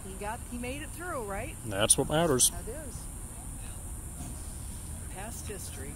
But he made it through, right? That's what matters. That is. Past history.